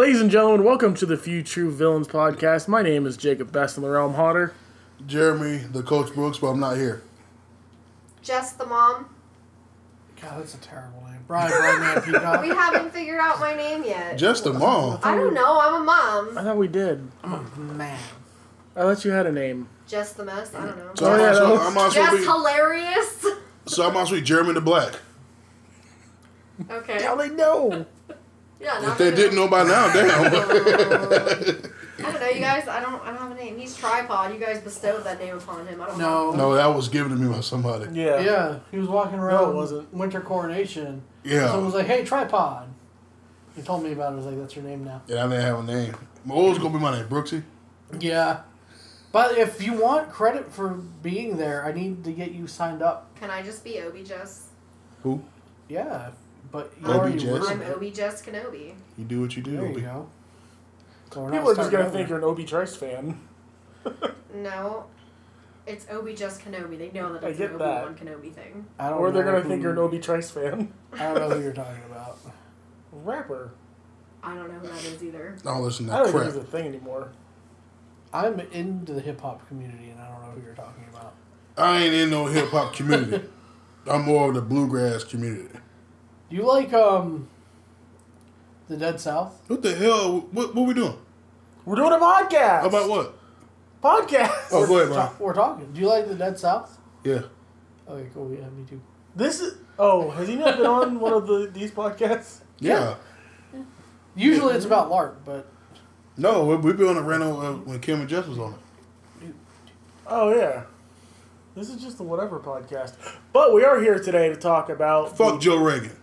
Ladies and gentlemen, welcome to the Few True Villains Podcast. My name is Jacob, best in the realm, Hauter. Jeremy, the coach Brooks, but I'm not here. Jess, the mom. God, that's a terrible name. Bryan, Peacock. We haven't figured out my name yet. Jess, the mom. I don't know. I'm a mom. I thought we did. I'm a man. I thought you had a name. Jess the mess? I don't know. So Jess hilarious? So I'm also Jeremy the Black. Okay. Now they know. Yeah, if they didn't know by now, damn. I don't know, you guys. I don't have a name. He's Tripod. You guys bestowed that name upon him. I don't know. No, that was given to me by somebody. Yeah. Yeah. He was walking around. No, it wasn't. Winter Coronation. Yeah. Someone was like, "Hey, Tripod." He told me about it. I was like, "That's your name now." Yeah, I didn't have a name. My old's gonna be my name, Brooksy. Yeah. But if you want credit for being there, I need to get you signed up. Can I just be Obi Jess? Who? Yeah. But I'm Obi Jess Kenobi. You do what you do. There you go. So people are just gonna think you're an Obi Trice fan. No, it's Obi Jess Kenobi. They know that it's an Obi-Wan Kenobi thing. Or they're gonna think you're an Obi Trice fan. I don't know who you're talking about. Rapper. I don't know who that is either. I don't listen to that crap. I don't think it's a thing anymore. I'm into the hip hop community, and I don't know who you're talking about. I ain't in no hip hop community. I'm more of the bluegrass community. Do you like The Dead South? What the hell? What we doing? We're doing a podcast. About what? Podcast. Oh, go ahead, man. We're talking. Do you like The Dead South? Yeah. Okay, cool. Yeah, me too. This is... Oh, has he not been on one of these podcasts? Yeah. Yeah. Usually it's about LARP, but... No, we've been on a rental when Kim and Jess was on it. Oh, yeah. This is just the whatever podcast. But we are here today to talk about... Fuck Joe Rogan.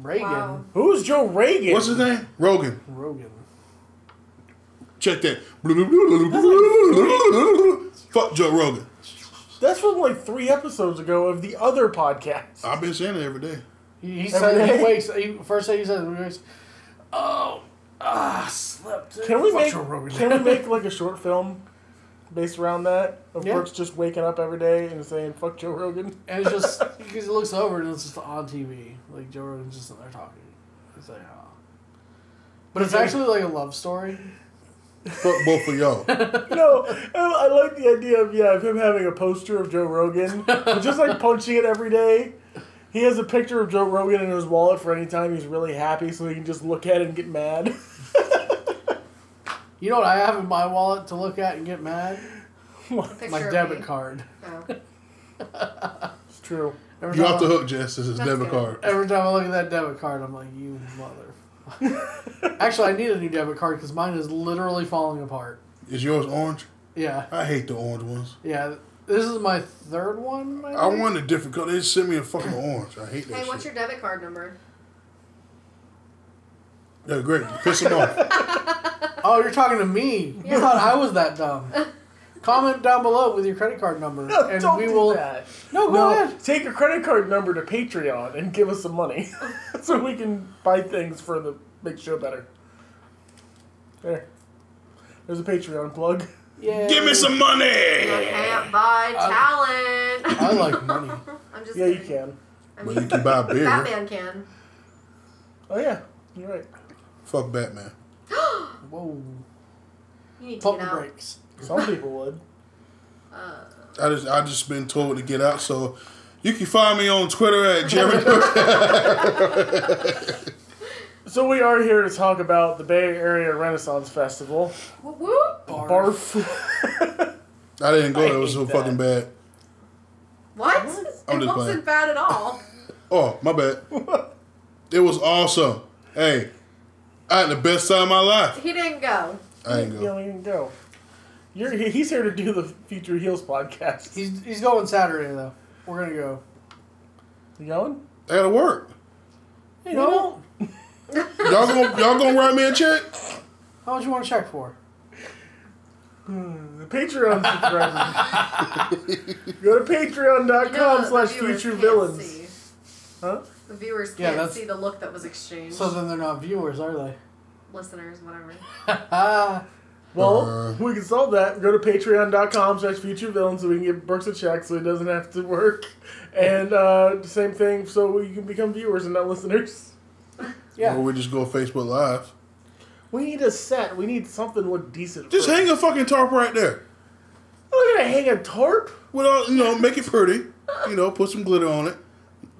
Reagan. Wow. Who's Joe Rogan? What's his name? Rogan. Check that. Like Fuck Joe Rogan. That's from like 3 episodes ago of the other podcast. I've been saying it every day. He said he wakes. First thing he says, "Oh, I slept." Can we make like a short film based around that of Brooks just waking up every day and saying "fuck Joe Rogan," and it's just because he looks over and it's just on TV, like Joe Rogan's just there talking. He's like, "Oh," but it's actually like a love story. Fuck both of y'all. No, I like the idea of him having a poster of Joe Rogan, just like punching it every day. He has a picture of Joe Rogan in his wallet for any time he's really happy, so he can just look at it and get mad. You know what I have in my wallet to look at and get mad? My debit card. Oh. It's true. You're off the hook, Jess. This is debit card. Every time I look at that debit card, I'm like, you mother. Actually, I need a new debit card because mine is literally falling apart. Is yours orange? Yeah. I hate the orange ones. Yeah. This is my 3rd one, I think? I want a different color. They just sent me a fucking orange. I hate that shit. Hey, what's your debit card number? Yeah, great. Piss them off. Oh, you're talking to me. Yeah. You thought I was that dumb. Comment down below with your credit card number. No, and don't we do will... that. No, go ahead. Take your credit card number to Patreon and give us some money so we can buy things for the big show better. There. There's a Patreon plug. Yay. Give me some money! I can't buy talent. I like money. I'm just kidding. You can. Well, you can buy beer. Batman can. Oh, yeah. You're right. Fuck Batman. Whoa. You need to get out. Breaks. Some people would. I just been told to get out, so you can find me on Twitter at Jeremy. So we are here to talk about the Bay Area Renaissance Festival. Whoop whoop. Barf. I didn't go. It was so fucking bad. What? It wasn't bad at all. Oh, my bad. It was awesome. Hey. I had the best time of my life. He didn't go. I didn't go. He didn't go. He's here to do the Future Heels podcast. He's going Saturday, though. We're going to go. You going? I got to work. You don't. Y'all gonna write me a check? How much you want a check for? The Patreon subscribers. Go to patreon.com/futurevillains. Huh? The viewers can't see the look that was exchanged. So then they're not viewers, are they? Listeners, whatever. Well, we can solve that. Go to patreon.com/futurevillains so we can give Brooks a check so he doesn't have to work. And the same thing so we can become viewers and not listeners. Yeah. Or we just go Facebook Live. We need a set. We need something look decent. Just hang a fucking tarp right there. We're gonna hang a tarp? Well, you know, make it pretty. You know, put some glitter on it.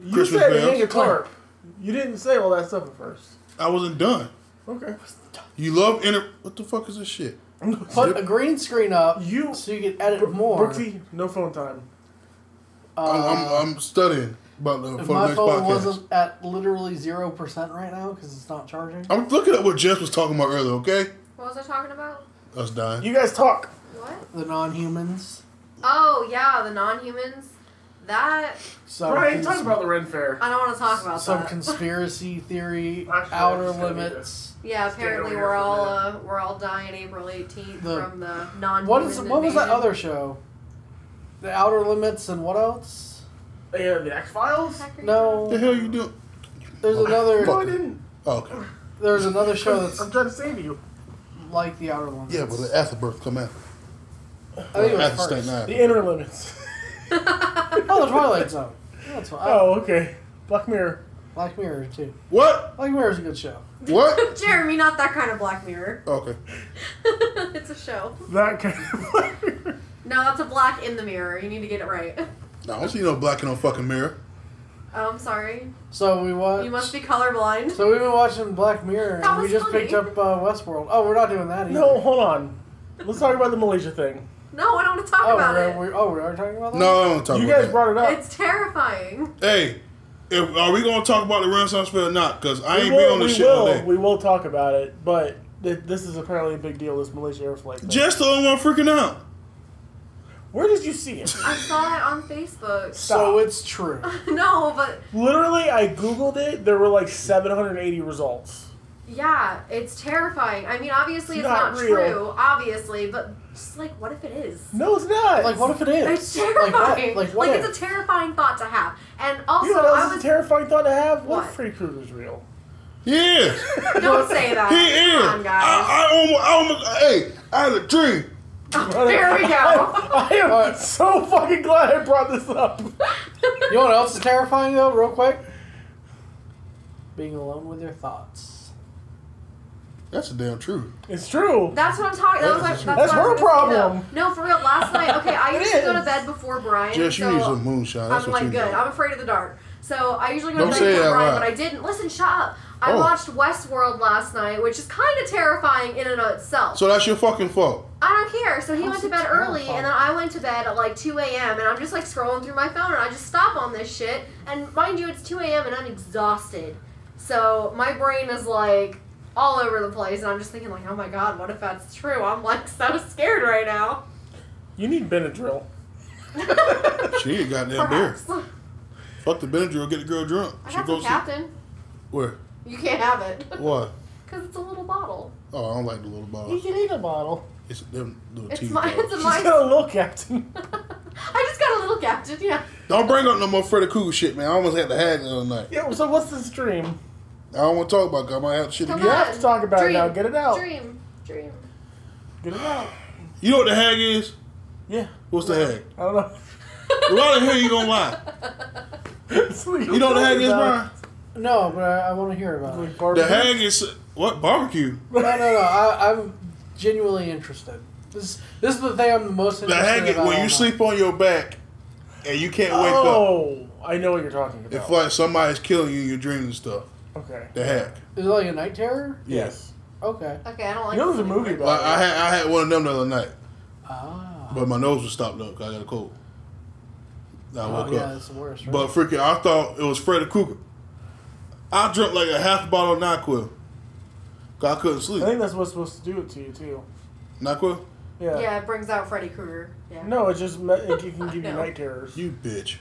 You Christmas said hang a tarp. You didn't say all that stuff at first. I wasn't done. Okay. You love What the fuck is this shit? Put a green screen up so you can edit more. Brooksy, no phone time. I'm studying about the next podcast. My phone wasn't at literally 0% right now because it's not charging. I'm looking at what Jess was talking about earlier, okay? What was I talking about? Us dying. You guys talk. What? The non-humans. Oh, yeah, the non-humans. That... Bryan, talk about the Ren Fair. I don't want to talk about that. Some conspiracy theory, Outer Limits. Yeah, apparently we're all dying April 18th from the non-human What was that other show? The Outer Limits and what else? The X Files? No. What the hell are you doing? There's another... No, I didn't. Oh, okay. There's another show that's... I'm trying to save you. Like the Outer Limits. Yeah, but the Afterbirth come out. I think it was first. The Inner Limits. The Twilight Zone. That's fine. Oh, okay. Black Mirror. Black Mirror, too. What? Black Mirror's a good show. What? Jeremy, not that kind of Black Mirror. Okay. It's a show. That kind of Black Mirror. No, that's a black in the mirror. You need to get it right. No, I don't see no black in no fucking mirror. Oh, I'm sorry. So we watched... You must be colorblind. So we've been watching Black Mirror, and we just picked up Westworld. Oh, we're not doing that either. No, hold on. Let's talk about the Malaysia thing. No, I don't want to talk about it. We are talking about that? No, I don't want to talk about it. You guys brought it up. It's terrifying. Hey, are we going to talk about the Renaissance Fair or not? Because I ain't be on this shit all day. We will talk about it, but this is apparently a big deal, this Malaysia air flight thing. Jess the only one freaking out. Where did you see it? I saw it on Facebook. So it's true. No, but... Literally, I Googled it. There were like 780 results. Yeah, it's terrifying. I mean, obviously it's not true, obviously, but just like, what if it is? No, it's not. Like, what if it is? It's terrifying. Like it's a terrifying thought to have. And also, you know, it's a terrifying thought to have. What if Freddy Krueger's real? He is. Don't say that. He is. Come on, guys. I had a dream. Oh, there we go. I am so fucking glad I brought this up. You know what else is terrifying, though, real quick? Being alone with your thoughts. That's the damn truth. It's true. That's what I'm talking about. That's her problem. No, for real. Last night, okay, I usually go to bed before Bryan. Jess, you need some moonshine. I'm like, good. I'm afraid of the dark. So I usually go to bed before Bryan, but I didn't. Listen, shut up. I watched Westworld last night, which is kind of terrifying in and of itself. So that's your fucking fault. I don't care. So he went to bed early, and then I went to bed at like 2 a.m., and I'm just like scrolling through my phone, and I just stop on this shit. And mind you, it's 2 a.m., and I'm exhausted. So my brain is like... all over the place, and I'm just thinking, like, oh my god, what if that's true? I'm, like, so scared right now. You need Benadryl. She ain't got that beer. Fuck the Benadryl, get the girl drunk. I got some Captain. Where? You can't have it. Why? Because it's a little bottle. Oh, I don't like the little bottle. You can eat a bottle. It's them little She's got a little Captain. I just got a little Captain, yeah. Don't bring up no more Freddy Krueger shit, man. I almost had to have it the other night. Yeah, so what's this dream? I don't want to talk about it. I might have shit again. You have to talk about it now. Get it out. Dream. Get it out. You know what the hag is? Yeah. What's the hag? I don't know. Why the hell you gonna lie? You know what the hag is, Bryan? No, but I want to hear about it. The hag is what? Barbecue? No. I'm genuinely interested. This is the thing I'm the most interested in. The hag is when you sleep on your back and you can't wake up. Oh, I know what you're talking about. It's like somebody's killing you in your dreams and stuff. Okay. The heck. Is it like a night terror? Yes. Okay. Okay, I don't like. You know, there's a movie about it. I had one of them the other night. Ah. But my nose was stopped up because I got a cold. I woke up. Yeah, that's the worst. Right? But freaking, I thought it was Freddy Krueger. I drank like a half bottle of NyQuil. Cause I couldn't sleep. I think that's what's supposed to do it to you too. NyQuil. Yeah. Yeah, it brings out Freddy Krueger. Yeah. No, it just it can give you night terrors. You bitch.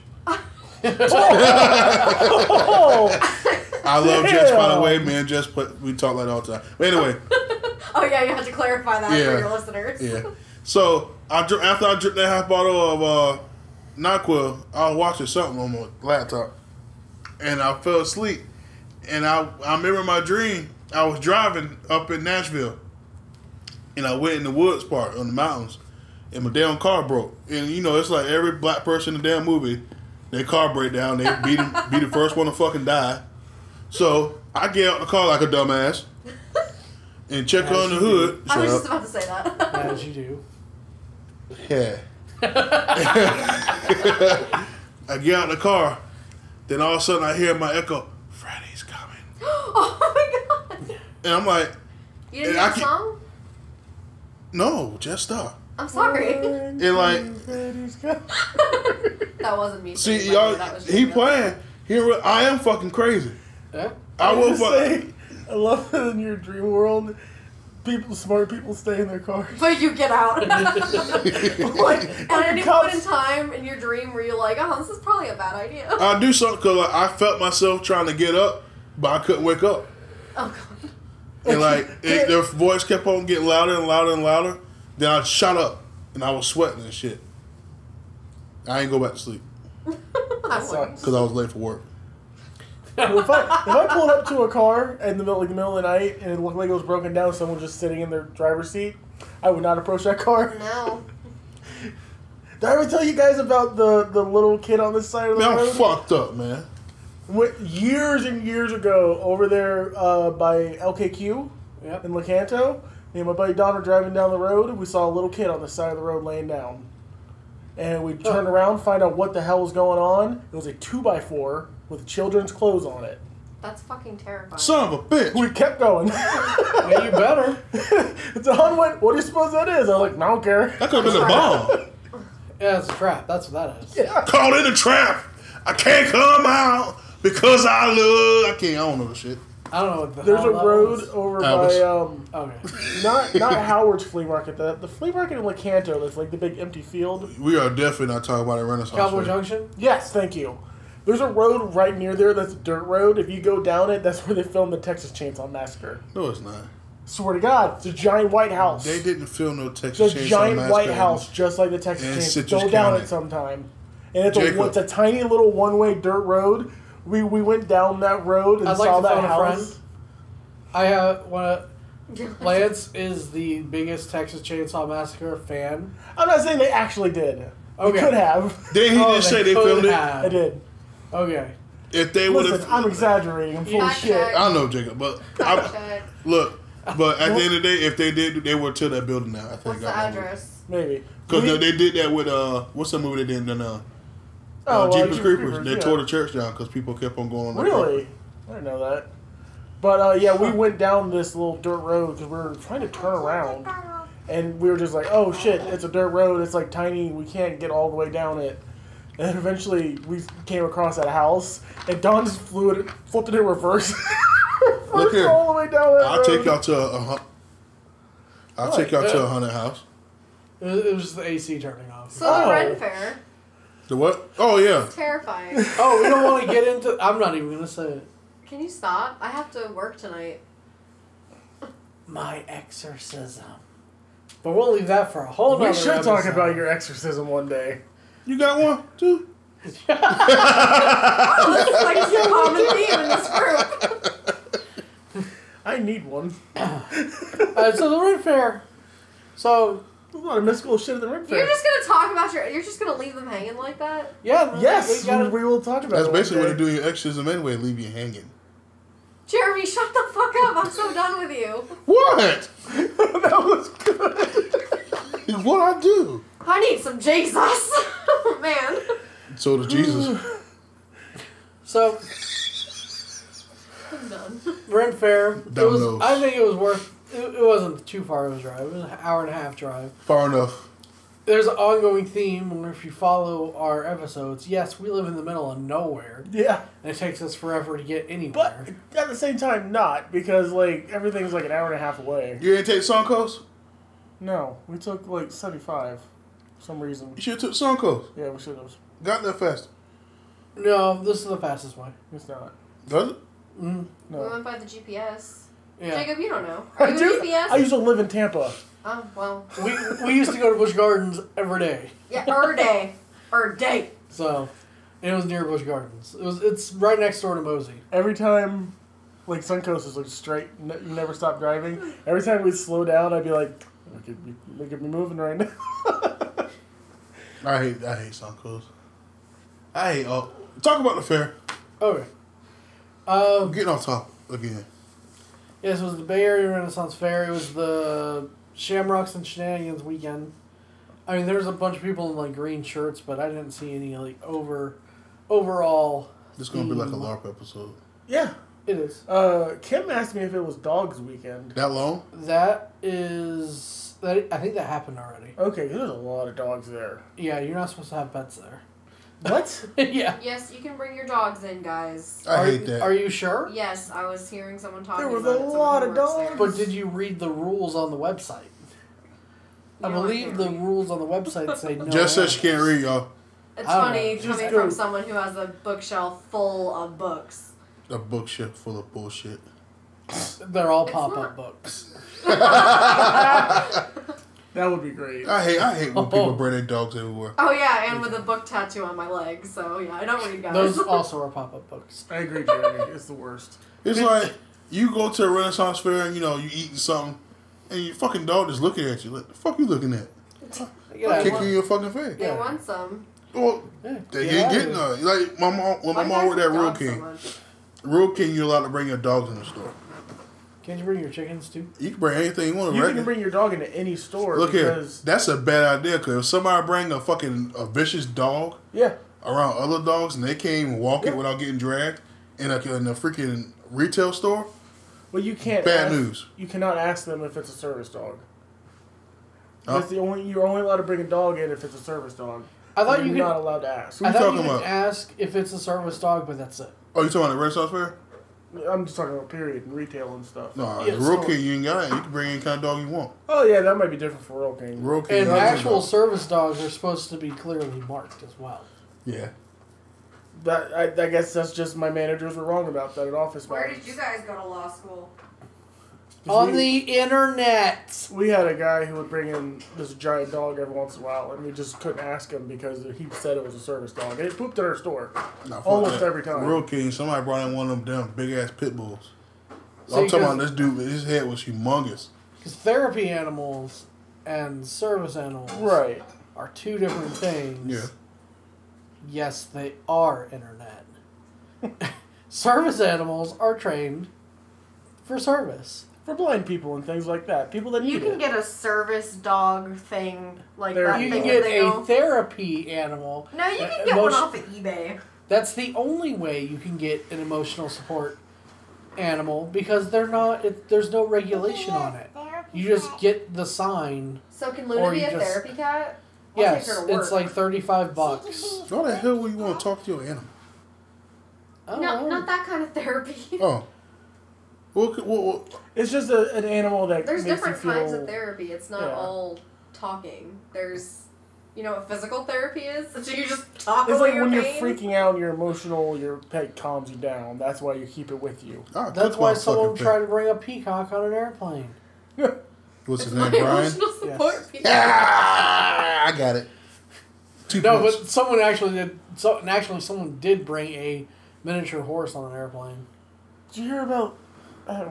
I love Jess, by the way, man. Jess, we talk like that all the time. But anyway. Oh, yeah, you have to clarify that for your listeners. Yeah. So, after I dripped that half bottle of NyQuil, I was watching something on my laptop. And I fell asleep. And I remember my dream. I was driving up in Nashville. And I went in the woods part, on the mountains. And my damn car broke. And, you know, it's like every black person in the damn movie, their car break down. They be the first one to fucking die. So I get out the car like a dumbass And check on the hood. I was just about to say that. As you do. Yeah. I get out of the car. Then all of a sudden I hear my echo, Freddy's coming. Oh my God. And I'm like. You didn't hear the song? No, just stop. I'm sorry. And like. Freddy's coming. That wasn't me. See, y'all, he playing. I am fucking crazy. Yeah. I will say, I love that in your dream world, smart people stay in their cars. But you get out. Like at any point in time in your dream where you're like, oh, this is probably a bad idea. I do something because like, I felt myself trying to get up, but I couldn't wake up. Oh, God. And like, their voice kept on getting louder and louder and louder. Then I shot up, and I was sweating and shit. I ain't go back to sleep. Because I was late for work. Well, if I pulled up to a car in the middle of the night and it looked like it was broken down, someone just sitting in their driver's seat, I would not approach that car. No. Did I ever tell you guys about the little kid on this side of the road? I'm fucked up, man. Years and years ago, over there by LKQ in Lecanto, me and my buddy Don were driving down the road, and we saw a little kid on the side of the road laying down. And we turned around, find out what the hell was going on. It was a 2x4 with children's clothes on it. That's fucking terrifying. Son of a bitch. We kept going. Well, you better. Don went, what do you suppose that is? I was like, I don't care. That could have been a bomb. Yeah, it's a trap. That's what that is. Yeah. Caught in a trap. I can't come out because I love. I don't know the shit. I don't know what the There's a road was. Over Albus. By, not Howard's flea market. The flea market in Lecanto that's like the big empty field. We are definitely not talking about a Renaissance Cowboy Junction? Yes, thank you. There's a road right near there that's a dirt road. If you go down it, that's where they filmed the Texas Chainsaw Massacre. No, it's not. Swear to God, it's a giant white house. They didn't film no Texas Chainsaw Massacre. It's a giant white house just like the Texas Chainsaw. Go down it sometime. And it's a tiny little one-way dirt road. We went down that road and saw that house. I want to... Lance is the biggest Texas Chainsaw Massacre fan. I'm not saying they actually did. Okay. They could have. They filmed it. I did. Okay. If they would have... I'm exaggerating. I'm full of shit. I know, Jacob, but... Look, but at the end of the day, if they did, they would tear that building down. I think. What's the address? Maybe. Because they did that with... What's the movie they did in... Jeepers Creepers. They tore the church down because people kept on going. Really? I didn't know that. But we went down this little dirt road because we were trying to turn around. And we were just like, oh shit, it's a dirt road. It's like tiny. We can't get all the way down it. And eventually we came across that house. And Don just flipped it in reverse. Look here. All the way down that road. I'll take y'all to a haunted house. It was the AC turning off. So the Ren Fair. The what? Oh, yeah. It's terrifying. Oh, we don't want to get into... I'm not even going to say it. Can you stop? I have to work tonight. My exorcism. But we'll leave that for a whole nother episode. We should talk about your exorcism one day. You got one, too? This is like a common theme in this group. I need one. So the Red Fair. So... A lot of mystical shit in the Red Fair. You're just gonna talk about you're just gonna leave them hanging like that? Yeah. Yes. We will talk about. That's basically what you do your exorcism anyway. Leave you hanging. Jeremy, shut the fuck up! I'm so done with you. What? That was good. What I do? I need some Jesus, man. So does Jesus. So. I'm done. Red Fair. I think it was worth. It wasn't too far of a drive. It was an hour-and-a-half drive. Far enough. There's an ongoing theme, where if you follow our episodes, yes, we live in the middle of nowhere. Yeah. And it takes us forever to get anywhere. But at the same time, not, because, like, everything's, like, an hour-and-a-half away. You didn't take Suncoast? No. We took, like, 75 for some reason. You should have took Suncoast. Yeah, we should have. Got there fast. No, this is the fastest way. It's not. Does it? Mm-hmm. No. We went by the GPS. Yeah. Jacob, you don't know. Are you a GPS? I used to live in Tampa. Oh, well. We used to go to Busch Gardens every day. Yeah, every day. Every day. So, and it was near Busch Gardens. It's right next door to Mosey. Every time, like, Suncoast is like straight, you never stop driving. Every time we'd slow down, I'd be like, look at me moving right now. I hate Suncoast. I hate all... Talk about the fair. Okay. I'm getting off top again. Yes, it was the Bay Area Renaissance Fair. It was the Shamrocks and Shenanigans weekend. I mean, there's a bunch of people in like green shirts, but I didn't see any like overall. This is gonna be like a LARP episode. Yeah, it is. Kim asked me if it was Dogs Weekend. That long? That is. I think that happened already. Okay, there's a lot of dogs there. Yeah, you're not supposed to have pets there. What? Yeah. Yes, you can bring your dogs in, guys. I hate that. Are you sure? Yes, I was hearing someone talking about it. There was a lot of dogs. But did you read the rules on the website? I believe the rules on the website say no. Jess says she can't read, y'all. It's funny coming from someone who has a bookshelf full of books. A bookshelf full of bullshit. They're all pop-up books. That would be great. I hate when people bring their dogs everywhere. Oh, yeah, and with a book tattoo on my leg. So, yeah, I don't read guys. Those also are pop-up books. I agree, Jeremy. It's the worst. It's like you go to a Renaissance fair and, you know, you eating something, and your fucking dog is looking at you. Like, the fuck you looking at? I'm kicking your fucking face. They want some. Well, they ain't getting none. Like, my mom worked at Rural King. Rural King, you're allowed to bring your dogs in the store. Can't you bring your chickens, too? You can bring anything you want to. You can bring your dog into any store. Look here, that's a bad idea, because if somebody bring a vicious dog around other dogs, and they can't even walk it without getting dragged in a freaking retail store, well, you can't. Bad news. You cannot ask them if it's a service dog. That's you're only allowed to bring a dog in if it's a service dog. I thought you're not allowed to ask. I thought you could ask if it's a service dog, but that's it. Oh, you talking about the Renaissance Fair? I'm just talking about period and retail and stuff. No, Rural King, you ain't got it. You can bring any kind of dog you want. Oh, yeah, that might be different for Rural King. Rural King and actual service dogs are supposed to be clearly marked as well. Yeah. That I guess that's just my managers were wrong about that at office. Where did you guys go to law school? On the internet. We had a guy who would bring in this giant dog every once in a while, and we just couldn't ask him because he said it was a service dog. And it pooped at our store almost every time. Real King, somebody brought in one of them damn big-ass pit bulls. So I'm talking about this dude, his head was humongous. Because therapy animals and service animals are two different things. Yeah. Yes, they are internet. Service animals are trained for service. For blind people and things like that. People that need it. You can get a service dog thing like that. You can get a therapy animal. No, you can get one off of eBay. That's the only way you can get an emotional support animal because they're not. There's no regulation on it. You just get the sign. So can Luna be a therapy cat? Yes, it's like $35. Why the hell would you want to talk to your animal? No, not that kind of therapy. Oh. Well, it's just an animal that there's makes different you feel, kinds of therapy. It's not all talking. There's, you know, what physical therapy is. So you just talk about like your pain. It's like when you're freaking out, you're emotional. Your pet calms you down. That's why you keep it with you. That's why someone tried to bring a peacock on an airplane. What's his name, Bryan? I got it. But someone actually did. Someone did bring a miniature horse on an airplane. Did you hear about?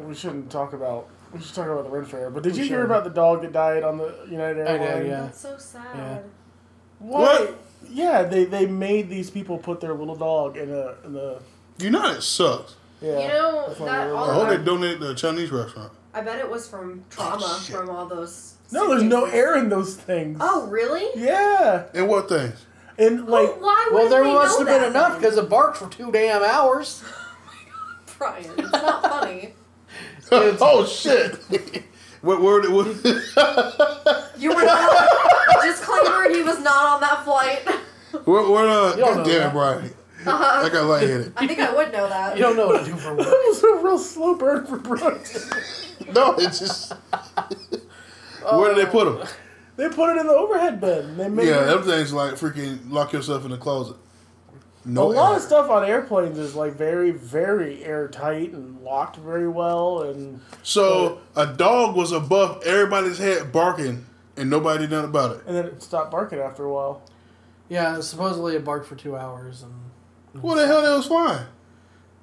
We shouldn't talk about. We should talk about the Ren Fair. But did you hear about the dog that died on the United Airlines? I did, yeah. That's so sad. Yeah. What? Yeah, they made these people put their little dog in the. You know it sucks. Yeah. You know that. I hope they donated to a Chinese restaurant. I bet it was from trauma from all those. No, there's no air in those things. Oh really? Yeah. And what things? And like, there must have been enough because it barked for 2 damn hours. Bryan, it's not funny. Oh shit! What? You were not. Disclaimer: he was not on that flight. God damn it, Bryan. I got lightheaded. I think I would know that. You don't know what to do for work. That was a real slow burn for Brooks. No, it's just. Where did they put him? They put it in the overhead bin. Everything's like freaking lock yourself in the closet. No, a lot of stuff on airplanes is like very, very airtight and locked very well. And so a dog was above everybody's head barking, and nobody did nothing about it. And then it stopped barking after a while. Yeah, supposedly it barked for 2 hours. And the hell that was flying?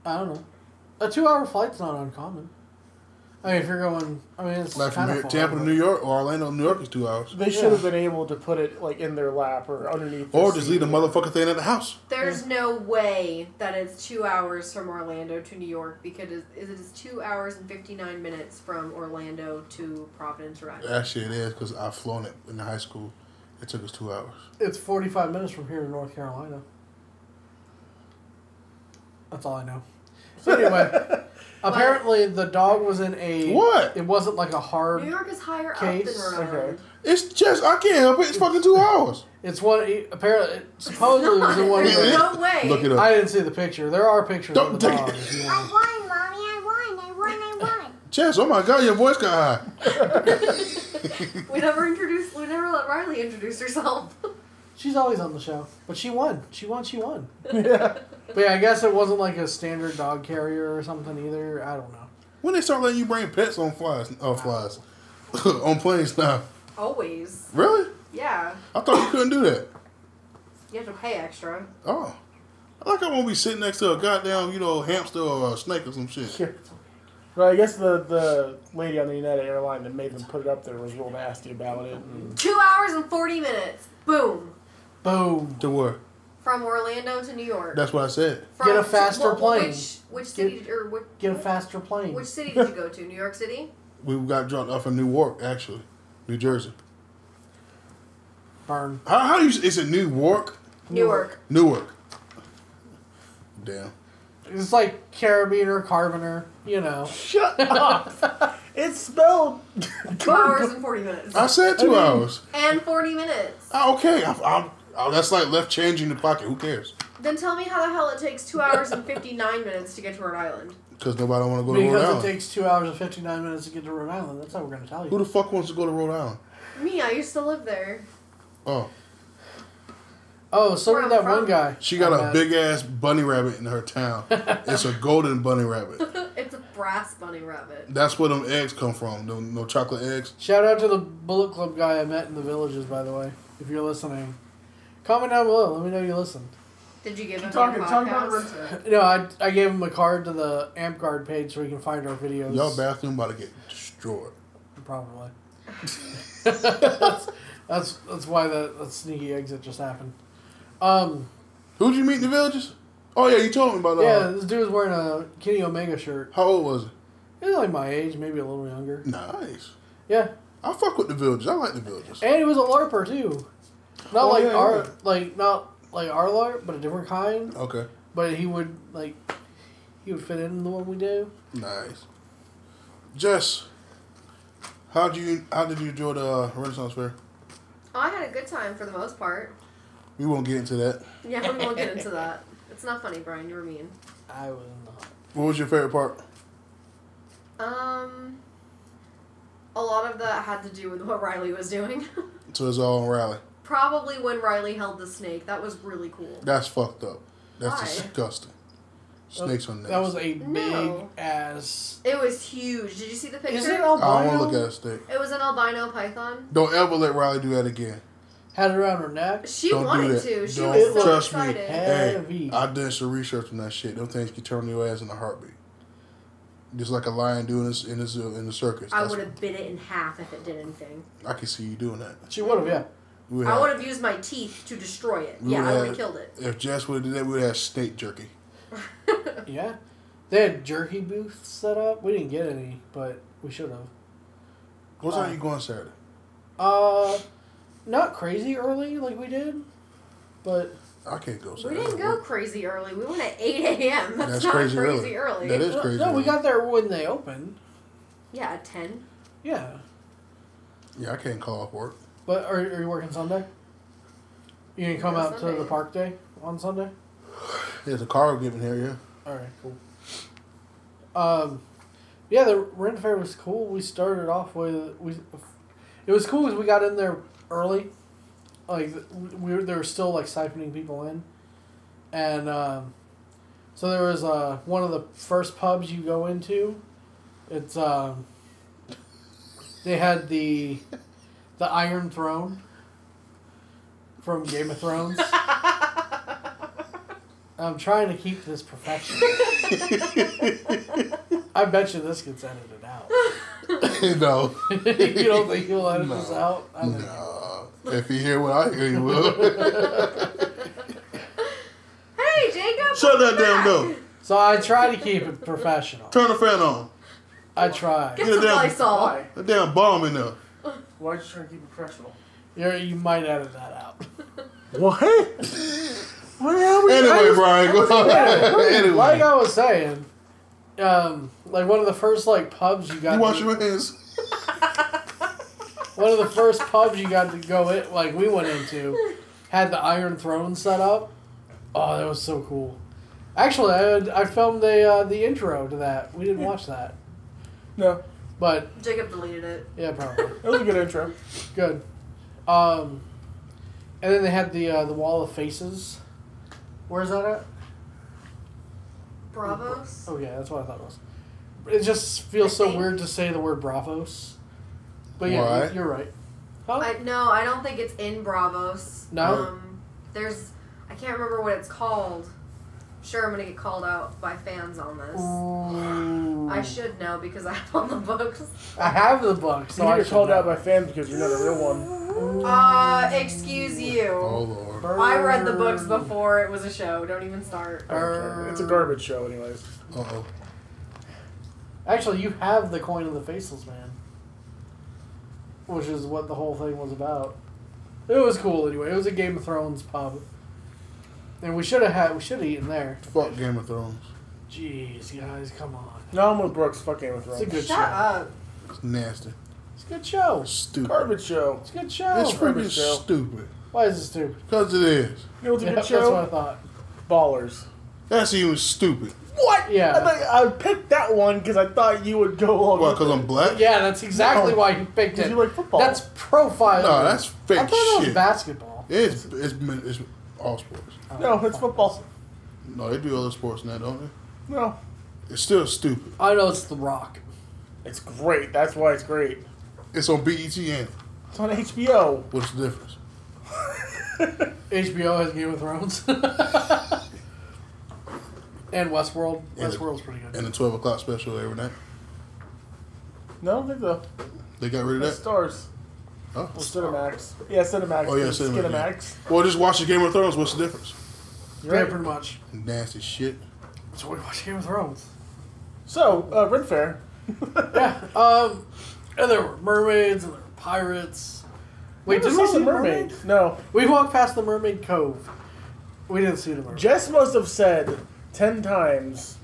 I don't know. A 2-hour flight's not uncommon. I I mean, if you're going, I mean, it's like kind of Tampa to New York or Orlando, New York is 2 hours. They should have been able to put it like in their lap or underneath. Or just leave the motherfucking thing at the house. There's no way that it's 2 hours from Orlando to New York because it is 2 hours and 59 minutes from Orlando to Providence, Rhode Island. Actually, it is because I've flown it in high school. It took us 2 hours. It's 45 minutes from here to North Carolina. That's all I know. So anyway, apparently the dog was in a... What? It wasn't like a hard New York is higher case. Up than Rhode Island. It's just... I can't help it. It's fucking 2 hours. It's one... Apparently... Supposedly it was in one... No way. Look it up. I didn't see the picture. There are pictures of the dog. I won, Mommy. I won. Jess, oh my God, your voice got high. We never let Riley introduce herself. She's always on the show. But she won. She won. Yeah. But yeah, I guess it wasn't like a standard dog carrier or something either. I don't know. When they start letting you bring pets on flies. On planes now. Always. Really? Yeah. I thought you couldn't do that. You have to pay extra. Oh. Like I won't be sitting next to a goddamn, hamster or a snake or some shit. Yeah. Well, I guess the lady on the United Airline that made them put it up there was real nasty about it. And... 2 hours and 40 minutes. Boom. Boom. To where? From Orlando to New York. That's what I said. Get a faster plane. Which city? Get a faster plane. Which city did you go to? New York City? We got dropped off in Newark, actually. New Jersey. Burn. How do you... Is it Newark? Newark. Damn. It's like carabiner, carboner, Shut up. It's spelled... 2 hours and 40 minutes. I said 2 hours. And 40 minutes. Okay. Oh, that's like left change in the pocket. Who cares? Then tell me how the hell it takes 2 hours and 59 minutes to get to Rhode Island. Because nobody want to go to Rhode Island. Because it takes 2 hours and 59 minutes to get to Rhode Island. That's how we're going to tell you. Who the fuck wants to go to Rhode Island? Me. I used to live there. Oh. Oh, so did that one guy. She got a big-ass bunny rabbit in her town. It's a golden bunny rabbit. It's a brass bunny rabbit. That's where them eggs come from. No chocolate eggs. Shout out to the Bullet Club guy I met in the Villages, by the way. If you're listening. Comment down below. Let me know you listened. Did you give him a podcast? No, I gave him a card to the AMP Guard page so we can find our videos. Y'all bathroom about to get destroyed. Probably. that's why that sneaky exit just happened. Who did you meet in the Villages? Oh, yeah, you told me about that. Yeah, this dude was wearing a Kenny Omega shirt. How old was he? He was like my age, maybe a little younger. Nice. Yeah. I fuck with the Villages. I like the Villages. And he was a LARPer, too. Not like our LARP, but a different kind. Okay. But he would fit in the one we do. Nice. Jess, how did you enjoy the Renaissance Fair? Oh, I had a good time for the most part. We won't get into that. Yeah, we won't get into that. It's not funny, Bryan. You were mean. I was not. What was your favorite part? A lot of that had to do with what Riley was doing. So it's all on Riley. Probably when Riley held the snake. That was really cool. That's fucked up. That's disgusting. Snakes on necks. That was a big ass... It was huge. Did you see the picture? Is it albino? I don't want to look at a snake. It was an albino python. Don't ever let Riley do that again. Had it around her neck. She wanted to. She was so excited. Trust me. Hey, I did some research on that shit. Those things can turn your ass in a heartbeat. Just like a lion doing this in the circus. I would have bit it in half if it did anything. I could see you doing that. She would have, yeah. I would have used my teeth to destroy it. Yeah, I would have killed it. If Jess would have done that, we would have had steak jerky. Yeah. They had jerky booths set up. We didn't get any, but we should have. What time are you going Saturday? Not crazy early like we did, but... I can't go Saturday. We didn't go crazy early. We went at 8 a.m. That's not crazy early. That is crazy early. No, we got there when they opened. Yeah, at 10. Yeah. Yeah, I can't call off work. But are you working Sunday? You can come out to the park day on Sunday? Yeah, the car will get in here, yeah. Alright, cool. Yeah, the Ren Fair was cool. We started off with... It was cool because we got in there early. Like, they were still, like, siphoning people in. And so there was one of the first pubs you go into. It's... They had the... The Iron Throne from Game of Thrones. I'm trying to keep this professional. I bet you this gets edited out. No. You don't think he'll edit this out? No. If he hear what I hear, he will. Hey, Jacob. Shut that damn door. So I try to keep it professional. Turn the fan on. I try. Get some Lysol. A damn bomb in there. Why are you trying to keep it professional? You might edit that out. What? What the hell? Anyway, Bryan, go on. Anyway. Like I was saying, like one of the first like pubs you got. You wash your hands. One of the first pubs you got to go in, like we went into, had the Iron Throne set up. Oh, that was so cool. Actually, I filmed the intro to that. We didn't watch that. No. But Jacob deleted it. Yeah, probably. It was a good intro. Good. And then they had the Wall of Faces. Where's that at? Bravos? Oh, yeah, that's what I thought it was. It just feels so weird to say the word Bravos. But yeah, why? You're right. Huh? No, I don't think it's in Bravos. No? There's... I can't remember what it's called. Sure, I'm going to get called out by fans on this. Ooh. I should know because I have all the books. I have the books. So you're called out by fans because you're not a real one. Excuse you. Oh, Lord. I read the books before it was a show. Don't even start. It's a garbage show anyways. Uh-oh. Actually, you have the coin of the faceless man, which is what the whole thing was about. It was cool anyway. It was a Game of Thrones pub. And we should have eaten there. Fuck Game of Thrones. Jeez, guys, come on. No, I'm with Brooks. Fuck Game of Thrones. It's a good show. Shut up. It's nasty. It's a good show. Stupid. Garbage show. It's a good show. It's freaking stupid. Why is it stupid? Because it is. You know what's a good show? That's what I thought. Ballers. That's even stupid. What? Yeah. I picked that one because I thought you would go along. Why? Because I'm black? Yeah, that's exactly why you picked it. Because you like football. That's profile. No, that's fake shit. I thought it was basketball. It's all sports. No, it's football. No, they do other sports now, don't they? No. It's still stupid. I know it's The Rock. It's great. That's why it's great. It's on BET and it's on HBO. What's the difference? HBO has Game of Thrones. And Westworld. Westworld's pretty good. And the 12 o'clock special every night. No, they do. They got rid of that? Stars. Oh. Well, Cinemax. Yeah, Cinemax. Oh, yeah, Cinemax. Yeah. Well, just watch the Game of Thrones. What's the difference? You're right, pretty much. Nasty shit. So we watch Game of Thrones. So, Red Fair. Yeah. And there were mermaids and there were pirates. Wait, did we see the mermaid? No. We walked past the Mermaid Cove. We didn't see the mermaid. Jess must have said 10 times.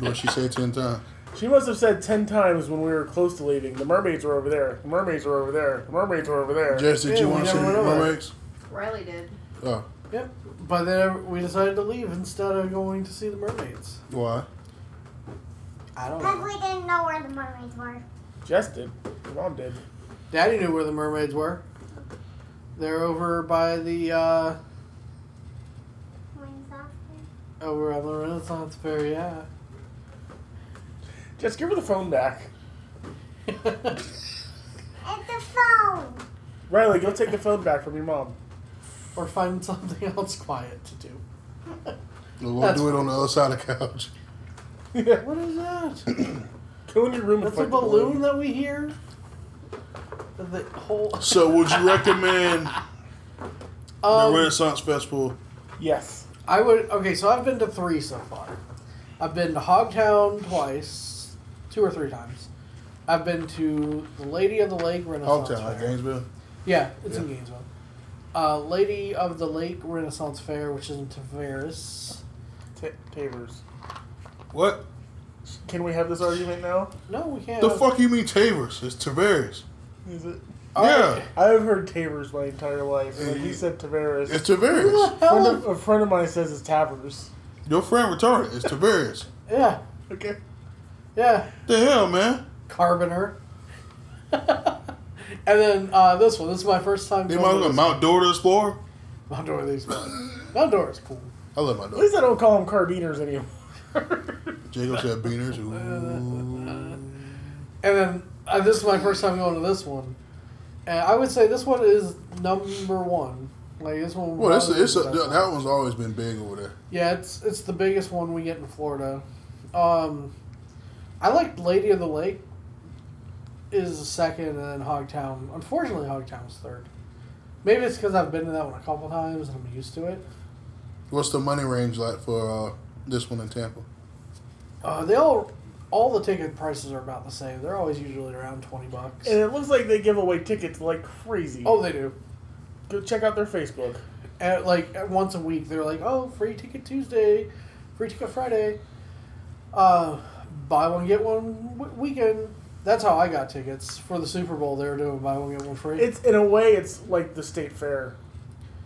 What she said 10 times? She must have said 10 times when we were close to leaving. The mermaids were over there. The mermaids were over there. The mermaids were over there. Jess, did you want to see the mermaids? Riley did. Oh. Yep. But then we decided to leave instead of going to see the mermaids. Why? I don't know. Because we didn't know where the mermaids were. Jess did. Your mom did. Daddy knew where the mermaids were. They're over by the, Renaissance Fair? Over at the Renaissance Fair, yeah. Jess, give her the phone back. It's the phone! Riley, go take the phone back from your mom. Or find something else quiet to do. We'll do it on the other side of the couch. Yeah. What is that? Go in your room. That's a balloon that we hear. The whole. So, would you recommend the Renaissance Festival? Yes, I would. Okay, so I've been to 3 so far. I've been to Hogtowne twice, 2 or 3 times. I've been to the Lady of the Lake Renaissance Fair. Hogtowne, like Gainesville. Yeah, it's in Gainesville. Lady of the Lake Renaissance Fair, which is in Tavares. Tavares. What? Can we have this argument now? No, we can't. The fuck you mean Tavares? It's Tavares. Is it? Yeah. I've heard Tavares my entire life. And he said Tavares. It's Tavares. A friend of mine says it's Tavares. Your friend retarded. It's Tavares. Yeah. Okay. Yeah. The hell, man? Carboner. And then this one. This is my first time. They might look at Mount Dora to explore. Mount Dora is cool. Mount Dora is cool. I love Mount Dora. At least I don't call them carbiners anymore. Jacob said beaners. Ooh. And then this is my first time going to this one. And I would say this one is #1. Like this one. Well, that one's always been big over there. Yeah, it's the biggest one we get in Florida. I liked Lady of the Lake is second, and then Hogtowne. Unfortunately, Hogtowne's third. Maybe it's because I've been to that one a couple times and I'm used to it. What's the money range like for this one in Tampa? They all the ticket prices are about the same. They're always usually around $20. And it looks like they give away tickets like crazy. Oh, they do. Go check out their Facebook. At like once a week, they're like, "Oh, free ticket Tuesday, free ticket Friday, buy one get one weekend." That's how I got tickets for the Super Bowl. They were doing buy one get one free. It's in a way, it's like the State Fair,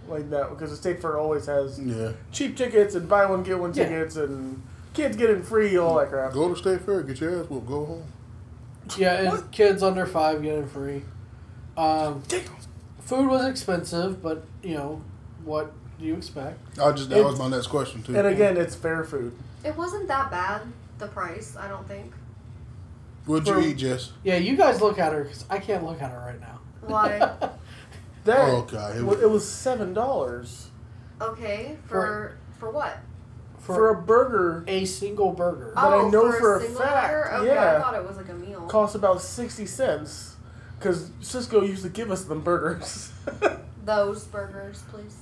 like that, because the State Fair always has cheap tickets and buy one get one tickets and kids getting free, all that crap. Go to State Fair, get your ass whooped, go home. Yeah, and kids under 5 getting free. Food was expensive, but you know what do you expect? That was my next question too. And again, it's fair food. It wasn't that bad. The price, I don't think. What'd you eat, Jess? Yeah, you guys look at her, because I can't look at her right now. Why? It was $7. Okay, for what? For a burger. A single burger. I know for a fact. Burger? Okay, yeah. I thought it was like a meal. Cost about 60 cents, because Cisco used to give us them burgers. Those burgers, please.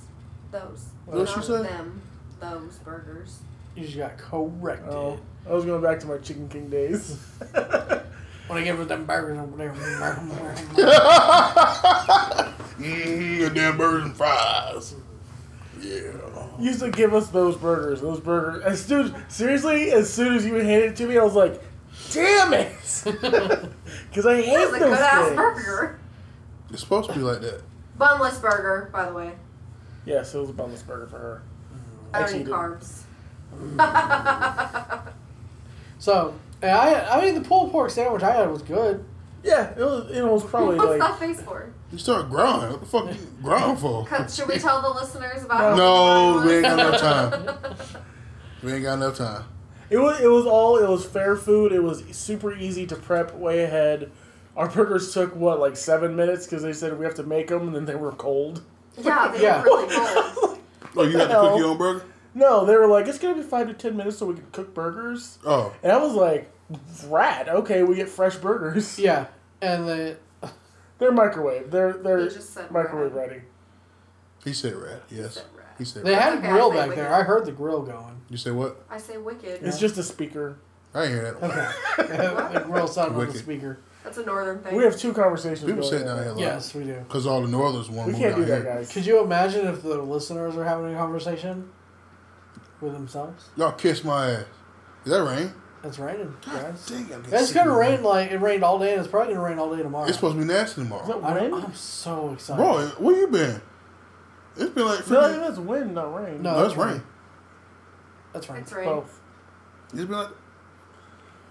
Those. What she said? Them. Those burgers. You just got corrected. Oh, I was going back to my Chicken King days. When I gave her them burgers over there. The damn burgers and fries. Yeah. Used to give us those burgers. Those burgers. As soon as you would hand it to me, I was like, damn it. Because I hate those things. It was a good-ass burger. It's supposed to be like that. Bunless burger, by the way. Yeah, so it was a bunless burger for her. I don't need carbs. So, I mean, the pulled pork sandwich I had was good. Yeah, it was probably like... What's that face for? You start growing. What the fuck are you growing for? Should we tell the listeners about... No, we ain't got enough time. It was fair food. It was super easy to prep way ahead. Our burgers took, what, like 7 minutes? Because they said we have to make them, and then they were cold. Yeah, they were really cold. Oh, you had to cook your own burger? No, they were like, it's going to be 5 to 10 minutes so we can cook burgers. Oh. And I was like, rat, okay, we get fresh burgers. Yeah. And they're microwave. They're microwave ready. He said rat, yes. He said rat. They had a grill back there. I heard the grill going. You say what? I say wicked. It's just a speaker. I ain't hear that. Okay. The grill sounded like a speaker. That's a northern thing. We have two conversations. People sit down here. Yes, we do. Because all the northerners want to move down here. We can't do that, guys. Could you imagine if the listeners are having a conversation? With themselves? Y'all kiss my ass. Is that rain? It's raining, guys. Dang, it's going to rain like it rained all day, and it's probably going to rain all day tomorrow. It's supposed to be nasty tomorrow. Is that rain? I'm so excited. Bro, where you been? It's been like... No, that's wind, not rain. No, that's rain. That's rain. It's rain. Both. It's been like...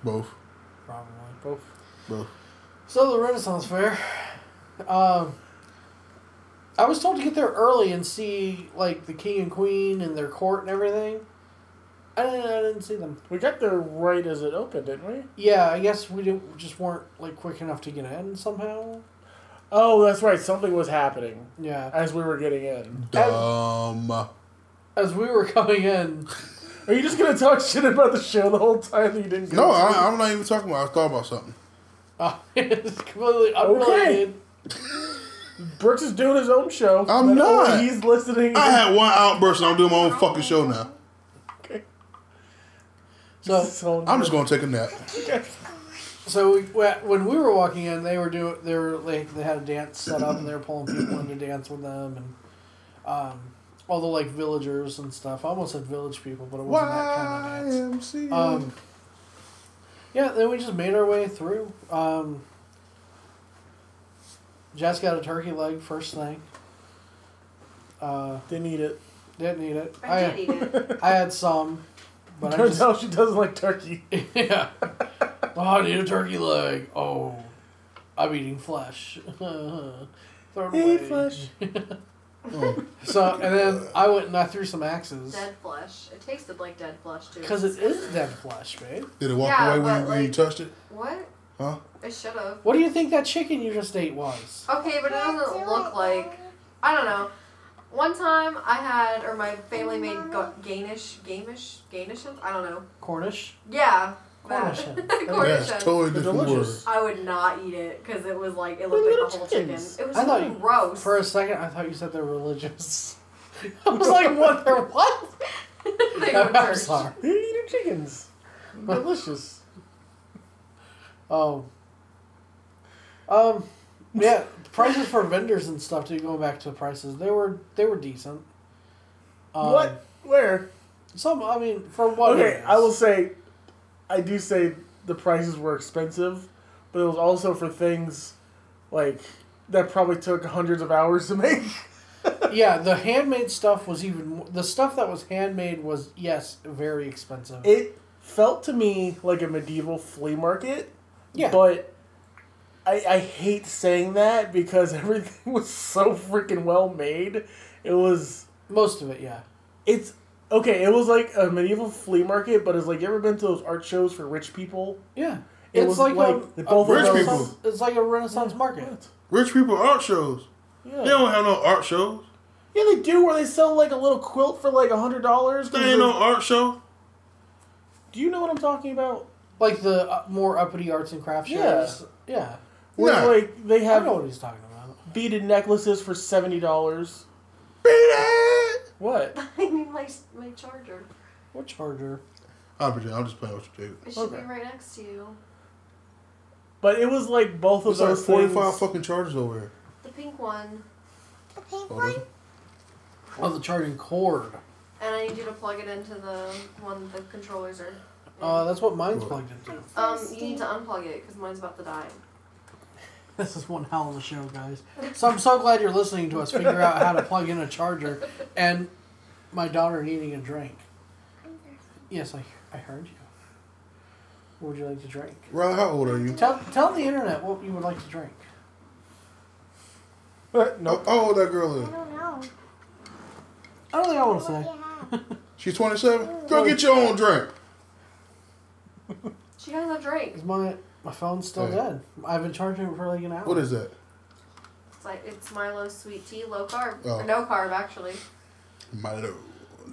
Both. Probably. Both. So the Renaissance Fair. I was told to get there early and see, like, the king and queen and their court and everything. I didn't see them. We got there right as it opened, didn't we? Yeah, I guess we just weren't, like, quick enough to get in somehow. Oh, that's right. Something was happening. Yeah. As we were getting in. Dumb. As we were coming in. Are you just going to talk shit about the show the whole time that you didn't go? No, I'm not even talking about it. I thought about something. It's completely unrelated. Okay. Brooks is doing his own show. I'm not. He's listening. I had one outburst and I'm doing my own fucking show now. Okay. So I'm just gonna take a nap. Okay. So when we were walking in, they had a dance set up and they were pulling people in to dance with them and all the like villagers and stuff. I almost said village people, but it wasn't that kind of dance. YMCA. Yeah. Then we just made our way through. Jess got a turkey leg first thing. Didn't eat it. I did eat it. I had some. But turns out she doesn't like turkey. Yeah. Oh, I need a turkey leg. Oh, I'm eating flesh. Throw it away. Eat flesh. Oh. So, and then I went and I threw some axes. Dead flesh. It tasted like dead flesh, too. Because it is dead flesh, babe. Did it walk away when you touched it? What? Huh? It should have. What do you think that chicken you just ate was? Okay, but it doesn't look like... I don't know. One time I had... Or my family made Gainish... I don't know. Cornish? Yeah. Cornichon. Cornichon. That's totally delicious. I would not eat it because it was like, it looked like a whole chicken. It was really gross. For a second, I thought you said they're religious. I was like, what? They're what? They were I'm sorry. They're eating chickens. Delicious. Yeah, prices for vendors and stuff, too, going back to the prices, they were decent. What? Where? I mean, for what? Okay, I will say, I do say the prices were expensive, but it was also for things, like, that probably took hundreds of hours to make. Yeah, the handmade stuff was even, the stuff that was handmade was, yes, very expensive. It felt to me like a medieval flea market. Yeah. But I hate saying that because everything was so freaking well made. It was... Most of it, yeah. It's... Okay, it was like a medieval flea market, but it's like, you ever been to those art shows for rich people? Yeah. It's like a Renaissance market. Rich people art shows. Yeah. They don't have no art shows. Yeah, they do, where they sell like a little quilt for like $100. There ain't no art show. Do you know what I'm talking about? Like the more uppity arts and crafts shows? Yeah. Where like they have... I know what he's talking about. Beaded necklaces for $70. Beat it! What? I need my charger. What charger? I'll just play with you, dude. It should be right next to you. But it was like both of those things. There's like 45 fucking chargers over here. The pink one. The pink one? Oh, the charging cord. And I need you to plug it into the one the controllers are in. That's what mine's plugged into. You need to unplug it, because mine's about to die. This is one hell of a show, guys. So I'm so glad you're listening to us figure out how to plug in a charger and my daughter needing a drink. Yes, I heard you. What would you like to drink? Well, how old are you? Tell the internet what you would like to drink. No. How old that girl is? I don't know. I don't think I want to say. She's 27? Go get your own drink. She doesn't drink. Is my phone's still dead. I've been charging it for like an hour. What is that? It's Milo sweet tea, low carb. Oh. Or no carb, actually. Milo.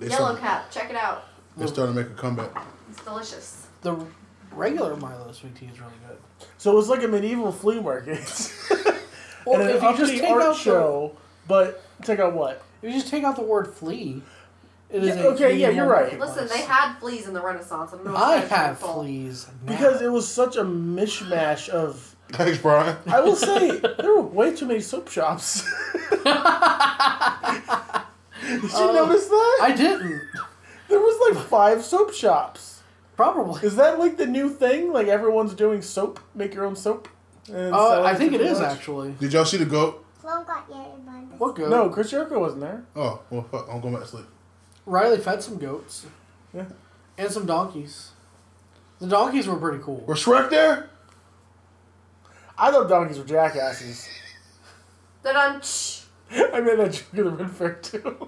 Yellow Cap. Check it out. They're starting to make a comeback. It's delicious. The regular Milo sweet tea is really good. So it was like a medieval flea market. Or and if you just take out show, but take out what? If you just take out the word flea. You're right. Listen, they had fleas in the Renaissance. I had fleas now. Because it was such a mishmash of... Thanks, Bryan. I will say, there were way too many soap shops. Did you notice that? I didn't. There was like 5 soap shops. Probably. Is that like the new thing? Like everyone's doing soap? Make your own soap? Oh, I think it is, actually. Did y'all see the goat? Flo got yet in mind. What goat? No, Chris Jericho wasn't there. Oh, well, fuck. I'm going back to sleep. Riley fed some goats. Yeah. And some donkeys. The donkeys were pretty cool. Were Shrek there? I thought donkeys were jackasses. I made that joke in the Red Fair too.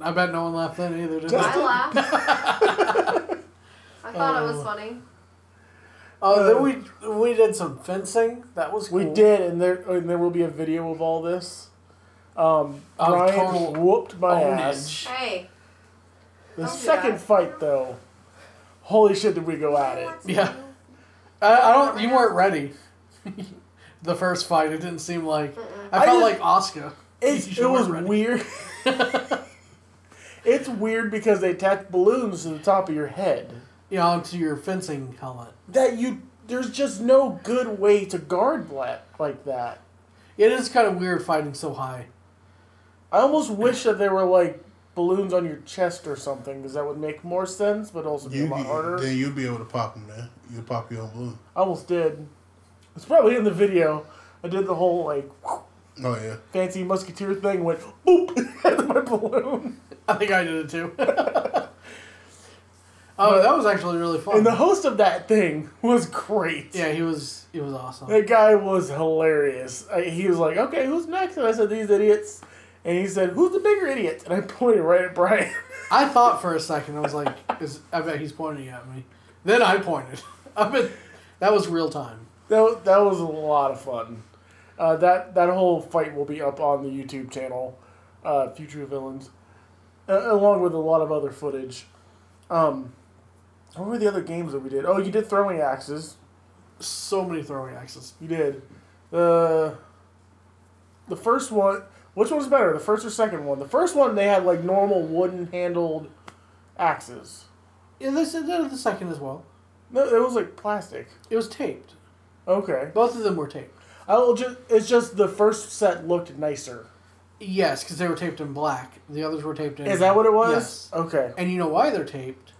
I bet no one laughed then either, did I laughed. I thought it was funny. Then we did some fencing. That was cool. We did, and there will be a video of all this. Bryan whooped my ass. Hey. The second fight, though. Holy shit, did we go at it. Yeah. I don't... You weren't ready. The first fight, it didn't seem like... I felt like Oscar. It was weird. It's weird because they attach balloons to the top of your head. Yeah, onto your fencing helmet. There's just no good way to guard like that. It is kind of weird fighting so high. I almost wish that there were, like, balloons on your chest or something, because that would make more sense, but also be a lot harder. Then you'd be able to pop them, man. You'd pop your own balloon. I almost did. It's probably in the video. I did the whole, like, fancy musketeer thing, went, boop, at my balloon. I think I did it, too. That was actually really fun. And the host of that thing was great. Yeah, he was awesome. That guy was hilarious. He was like, okay, who's next? And I said, these idiots. And he said, who's the bigger idiot? And I pointed right at Bryan. I thought for a second. I was like, I bet he's pointing at me. Then I pointed. That was real time. That was a lot of fun. That whole fight will be up on the YouTube channel, Future Villains, along with a lot of other footage. What were the other games that we did? Oh, you did throwing axes. So many throwing axes. You did. The first one... Which one's better, the first or second one? The first one, they had, like, normal wooden-handled axes. Yeah, they did the second as well. No, it was, like, plastic. It was taped. Okay. Both of them were taped. It's just the first set looked nicer. Yes, because they were taped in black. The others were taped in... Is that what it was? Yes. Okay. And you know why they're taped?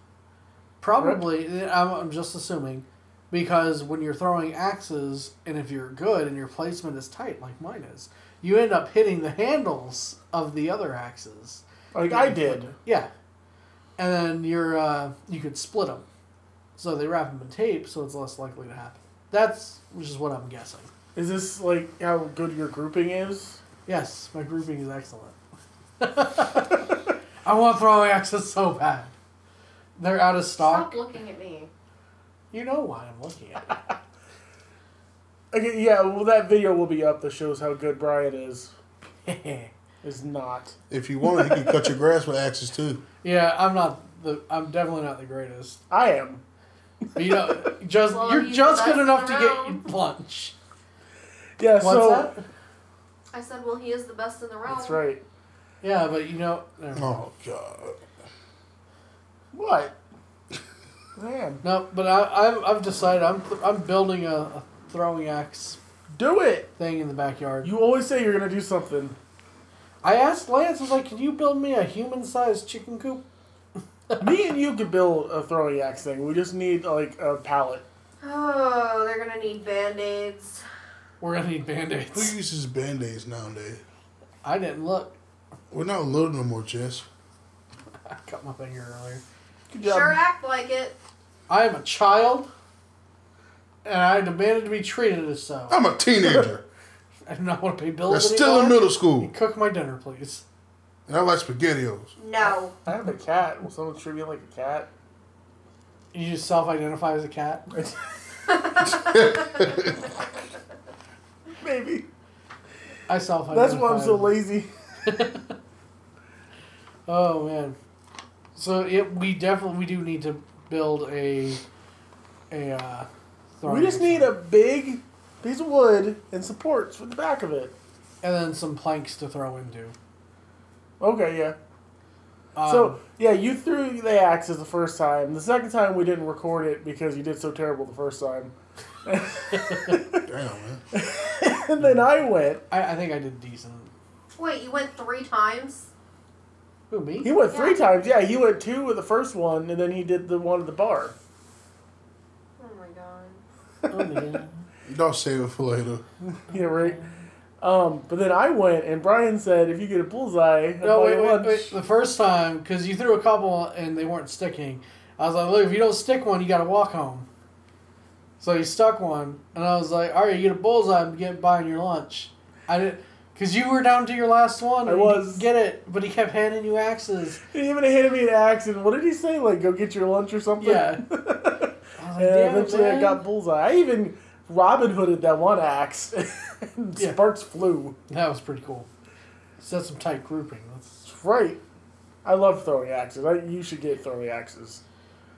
Probably, right. I'm just assuming, because when you're throwing axes, and if you're good and your placement is tight, like mine is, you end up hitting the handles of the other axes. Like I did. Yeah. And then you're, you could split them. So they wrap them in tape, so it's less likely to happen. That's, which is what I'm guessing. Is this, like, how good your grouping is? Yes, my grouping is excellent. I want throwing axes so bad. They're out of stock. Stop looking at me. You know why I'm looking at you. Okay, yeah, well, that video will be up that shows how good Bryan is. Is not. If you wanted, you could cut your grass with axes, too. Yeah, I'm definitely not the greatest. I am. But you know, just, well, you're just good enough to get lunch. Yeah, What's that? I said, well, he is the best in the realm. That's right. Yeah, but you know... Oh, God. What? Man. No, but I've decided I'm building a throwing axe. Do it. Thing in the backyard. You always say you're gonna do something. I asked Lance. I was like, "Can you build me a human-sized chicken coop?" Me and you could build a throwing axe thing. We just need like a pallet. Oh, they're gonna need Band-Aids. We're gonna need Band-Aids. Who uses Band-Aids nowadays? I didn't look. We're not little no more, Jess. I cut my finger earlier. Good job. Sure act like it. I am a child, and I demanded to be treated as so. I'm a teenager. I do not want to pay bills anymore. I'm still in middle school. You cook my dinner, please. And I like SpaghettiOs. No. I have a cat. Will someone treat me like a cat? You just self-identify as a cat? Maybe. I self-identify. That's why I'm so lazy. Oh, man. So we do need to build a throwing. We just need a big piece of wood and supports for the back of it, and then some planks to throw into. Okay, yeah. So yeah, you threw the axes the first time. The second time we didn't record it because you did so terrible the first time. Damn, man. And then I went. I think I did decent. Wait, you went 3 times? Who, me? He went 3 times. Yeah, he went 2 with the first one, and then he did the one at the bar. Oh, my God. Oh, yeah. Don't save it for later. Yeah, right? But then I went, and Bryan said, if you get a bullseye... No, wait. The first time, because you threw a couple, and they weren't sticking. I was like, look, if you don't stick one, you got to walk home. So he stuck one, and I was like, all right, you get a bullseye, I'm getting buying your lunch. I didn't... Because you were down to your last one. I was. You didn't get it, but he kept handing you axes. He even handed me an axe, and what did he say? Like, go get your lunch or something? Yeah. I was like, and eventually I got bullseye. I even Robin Hooded that one axe. Sparks flew. That was pretty cool. So that's some tight grouping. That's right. I love throwing axes. You should get throwing axes.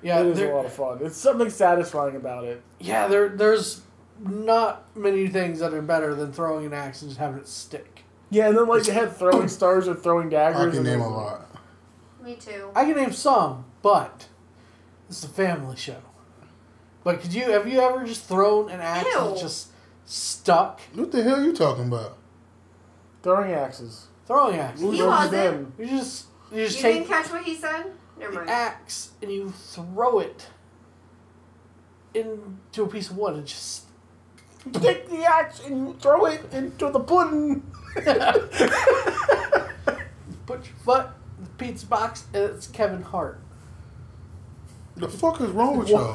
Yeah, it is a lot of fun. It's something satisfying about it. Yeah, there's not many things that are better than throwing an axe and just having it stick. Yeah, and then like they had throwing stars or throwing daggers. I can name a lot. Me too. I can name some, but this is a family show. But have you ever just thrown an axe and just stuck? What the hell are you talking about? Throwing axes. Throwing axes. He wasn't. You just take. You didn't catch what he said? Never mind. Axe and you throw it into a piece of wood and just. Take the axe and throw it into the pudding. Put your foot in the pizza box, and it's Kevin Hart. The fuck is wrong with y'all?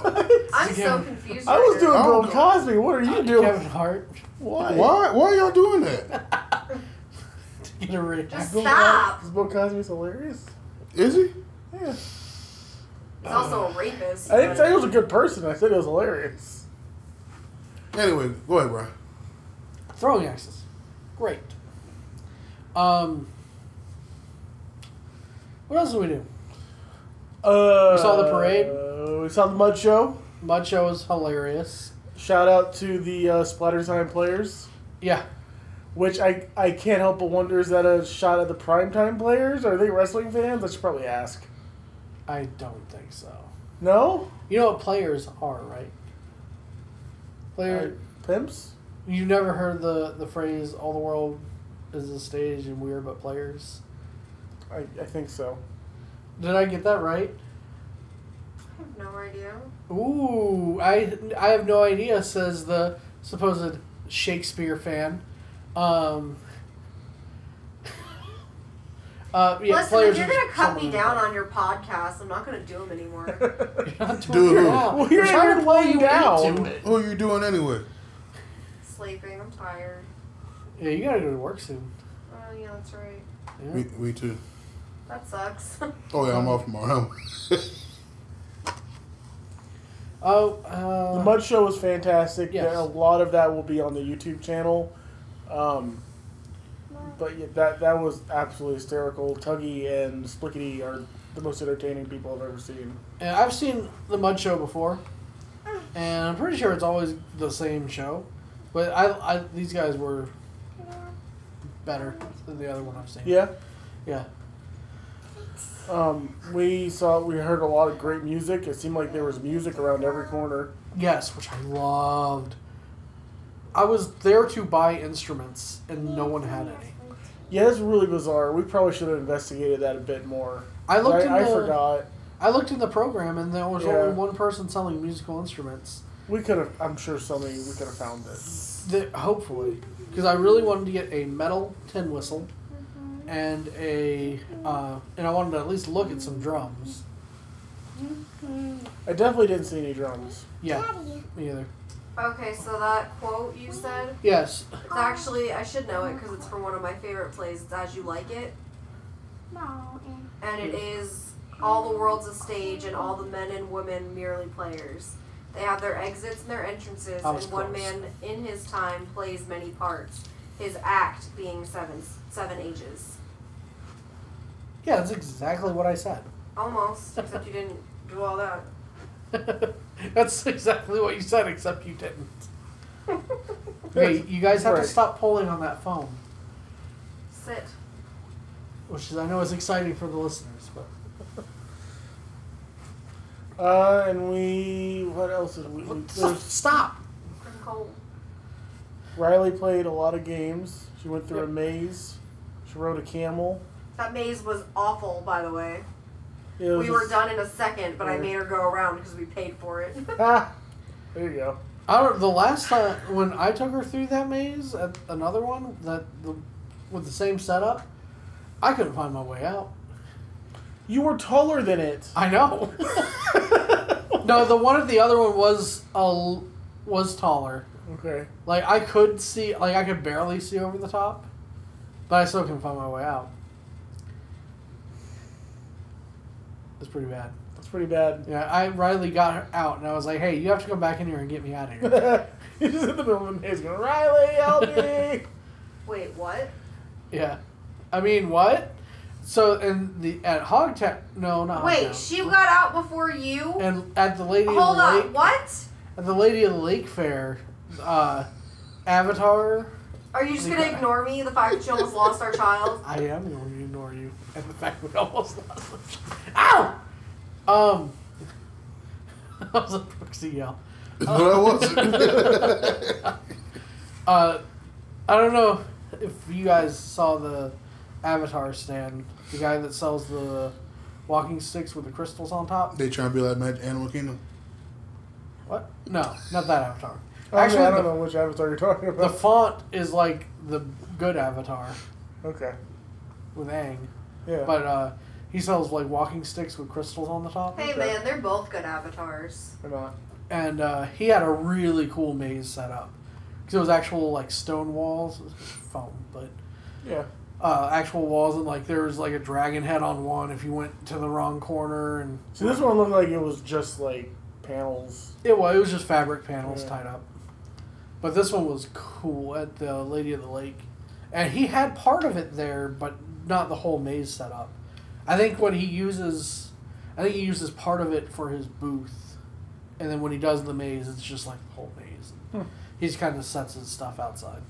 I'm so confused. I was doing Bill Cosby. What are you doing? Kevin Hart. Why? Why are y'all doing that? To get a rich. Just stop. Is Bill Cosby hilarious? Is he? Yeah. He's also a rapist. I didn't say he was a good person. I said he was hilarious. Anyway, go ahead, Bryan. Throwing axes. Great. What else did we do? We saw the parade. We saw the Mud Show. Mud Show was hilarious. Shout out to the Splattertime players. Yeah. Which I can't help but wonder, is that a shot at the primetime players? Are they wrestling fans? I should probably ask. I don't think so. No? You know what players are, right? Pimps? You never heard the phrase, all the world is a stage and we are but players? I think so. Did I get that right? I have no idea. Ooh, I have no idea, says the supposed Shakespeare fan. Yeah, listen, if you're going to cut me down on your podcast, I'm not going to do them anymore. You're not doing them all. Well, you're trying to play you down. Who are you doing anyway? Sleeping. I'm tired. Yeah, you got to go to work soon. Oh, yeah, that's right. Yeah. Me too. That sucks. Oh, yeah, I'm off tomorrow. The Mud Show was fantastic. Yes. Yeah, a lot of that will be on the YouTube channel. But yeah, that was absolutely hysterical. Tuggy and Splickety are the most entertaining people I've ever seen. And I've seen the Mud Show before, and I'm pretty sure it's always the same show. But I these guys were better than the other one I've seen. Yeah, yeah. We heard a lot of great music. It seemed like there was music around every corner. Yes, which I loved. I was there to buy instruments, and no one had any. Yeah, that's really bizarre. We probably should have investigated that a bit more. I forgot. I looked in the program, and there was only one person selling musical instruments. We could have. I'm sure we could have found this. Hopefully, because I really wanted to get a metal tin whistle, and I wanted to at least look at some drums. I definitely didn't see any drums. Yeah, Daddy. Me either. Okay, so that quote you said? Yes. It's actually, I should know it because it's from one of my favorite plays. It's As You Like It. No. And it is, all the world's a stage and all the men and women merely players. They have their exits and their entrances, and one man in his time plays many parts, his act being seven ages. Yeah, that's exactly what I said. Almost, except you didn't do all that. That's exactly what you said, except you didn't. Hey, you guys have to stop pulling on that phone. Sit. Which I know is exciting for the listeners, but. And we. What else did we do? Stop! I'm cold. Riley played a lot of games. She went through a maze. She rode a camel. That maze was awful, by the way. We were done in a second, but I made her go around because we paid for it. There you go. The last time when I took her through that maze, at another one with the same setup, I couldn't find my way out. You were taller than it. I know. No, the other one was taller. Okay. Like I could barely see over the top, but I still couldn't find my way out. That's pretty bad. That's pretty bad. Yeah, Riley got her out, and I was like, hey, you have to come back in here and get me out of here. He's in the middle of the maze going, Riley, help me! Wait, what? Yeah. I mean, what? So, at Hogtowne, no, not Hogtowne. Wait, she got out before you? And at the Lady of the Lake... Hold on, what? At the Lady of the Lake Fair, Avatar... Are you just going to ignore me, the fact that she almost lost our child? I am going to ignore you, and the fact we almost lost our child. Ow! That was a Brooksy yell. No, I wasn't. I don't know if you guys saw the Avatar stand, the guy that sells the walking sticks with the crystals on top. They trying to be like Mad Animal Kingdom? What? No, not that Avatar. Actually, I don't know which Avatar you're talking about. The font is like the good Avatar. Okay. With Aang. Yeah. But he sells like walking sticks with crystals on the top. Hey man, they're both good avatars. They're not. And he had a really cool maze set up. Because it was actual like stone walls. It was foam, but... Yeah. Actual walls, and like there was like a dragon head on one if you went to the wrong corner. And so this one looked like it was just like panels. It was just fabric panels tied up. But this one was cool at the Lady of the Lake. And he had part of it there, but not the whole maze set up. I think he uses part of it for his booth. And then when he does the maze, it's just like the whole maze. He kind of sets his stuff outside.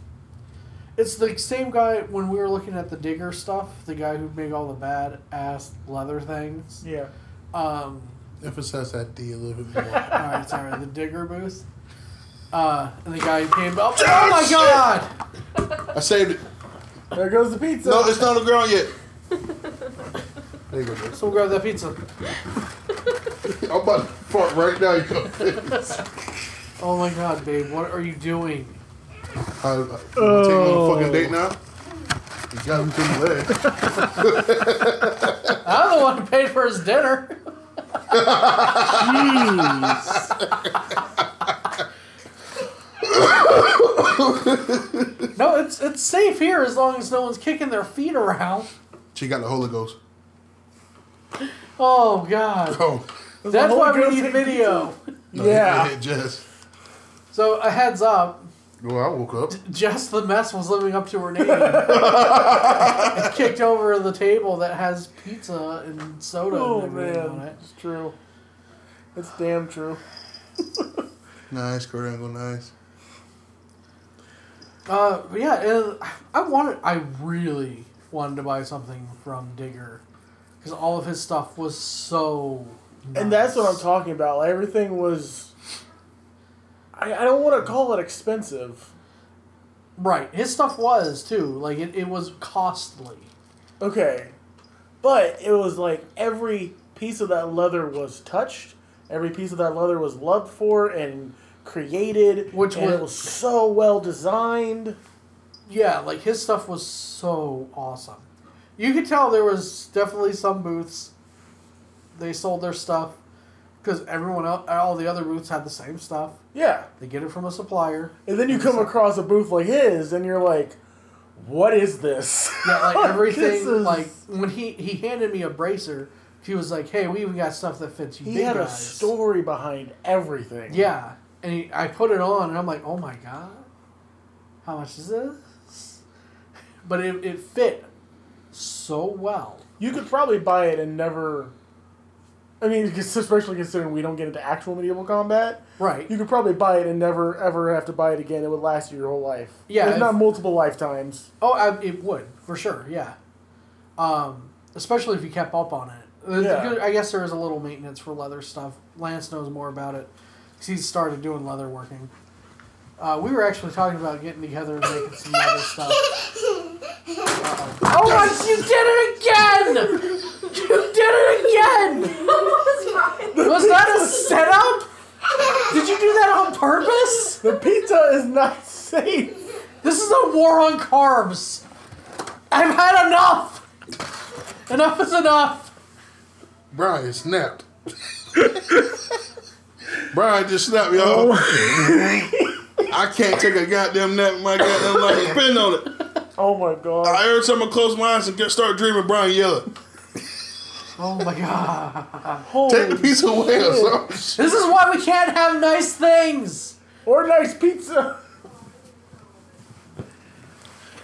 It's the same guy when we were looking at the digger stuff, the guy who'd make all the bad-ass leather things. Yeah. Emphasize that D a little bit more. Alright, sorry. The digger booth. And the guy who came up. Oh my god! I saved it. There goes the pizza. No, it's not on the ground yet. There you go, Jess. So we'll grab that pizza. I'm about to fart right now. You go. Oh my god, babe. What are you doing? I'm taking on a fucking date now. You got him through the leg. I'm the one who paid for his dinner. Jeez. No, it's safe here as long as no one's kicking their feet around. She got the Holy Ghost. Oh god. Oh. That's why we need a video. No, yeah. Jess. So a heads up. Well, I woke up. Jess the mess was living up to her name. It kicked over the table that has pizza and soda and everything on it. It's true. It's damn true. Nice, Kurt Angle, nice. Yeah, and I really wanted to buy something from Digger. Because all of his stuff was so nice. And that's what I'm talking about. Like, everything was... I don't want to call it expensive. Right. His stuff was, too. Like, it was costly. Okay. But it was like every piece of that leather was touched. Every piece of that leather was loved for and created. It was so well designed. Yeah, like, his stuff was so awesome. You could tell there was definitely some booths. They sold their stuff. Because everyone else, all the other booths had the same stuff. Yeah. They get it from a supplier. And then you come across a booth like his, and you're like, what is this? Yeah, like everything, like, when he handed me a bracer, he was like, hey, we even got stuff that fits you big guys. He had a story behind everything. Yeah. And I put it on, and I'm like, oh my god, how much is this? But it fit so well. You could probably buy it and never... I mean, especially considering we don't get into actual medieval combat. Right. You could probably buy it and never, ever have to buy it again. It would last you your whole life. Yeah. If not multiple lifetimes. Oh, it would. For sure, yeah. Especially if you kept up on it. Yeah. I guess there is a little maintenance for leather stuff. Lance knows more about it. Because he's started doing leather working. We were actually talking about getting together and making some leather stuff. Oh, you did it again! You did it again! Was that a setup? Did you do that on purpose? The pizza is not safe. This is a war on carbs. I've had enough. Enough is enough. Bryan snapped. Bryan just snapped, y'all. I can't take a goddamn nap in my goddamn life. Spin on it. Oh my god. Every time I close my eyes and start dreaming, Bryan yelling. Oh my god. Take the piece away or something. This is why we can't have nice things. Or nice pizza.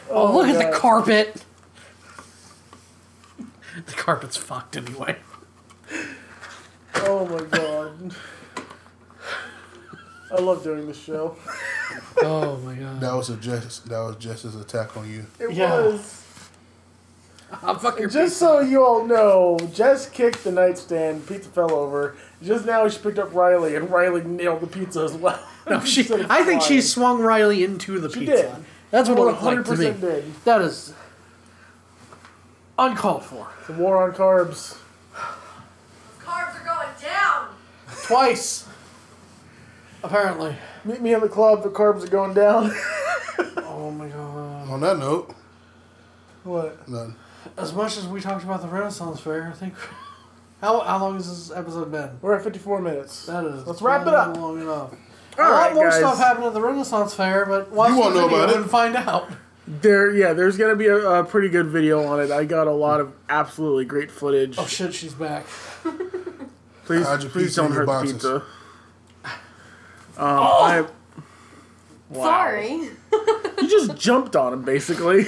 Oh, look at the carpet. The carpet's fucked anyway. Oh my god. I love doing this show. Oh my god. That was Jess's attack on you. It was. Just so you all know, Jess kicked the nightstand, pizza fell over. Just now she picked up Riley, and Riley nailed the pizza as well. No, I think she swung Riley into the pizza. Did. That's what it looked like to me. Did. That is uncalled for. The war on carbs. Carbs are going down! Twice! Apparently. Meet me in the club, the carbs are going down. Oh my god. On that note. What? None. As much as we talked about the Renaissance Fair, I think... How long has this episode been? We're at 54 minutes. That is. Let's wrap it up. Long enough. A lot more stuff happened at the Renaissance Fair, but watch the video and find out. There's going to be a pretty good video on it. I got a lot of absolutely great footage. Oh shit, she's back. please don't hurt the pizza. Wow. Sorry. You just jumped on him, basically.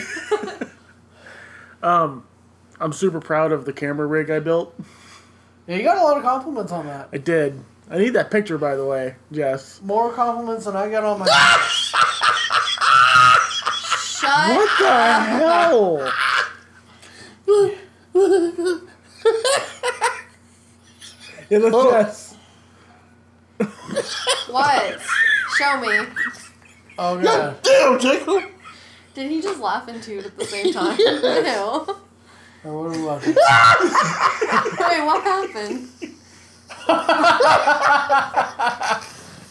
I'm super proud of the camera rig I built. Yeah, you got a lot of compliments on that. I did. I need that picture, by the way, Jess. More compliments than I got on my... Shut up. What the hell? It looks Jess. What? Show me. Oh, God. Damn, Jacob. Did he just laugh and toot at the same time? Yes. Ew. Oh, what are we watching? Wait, what happened?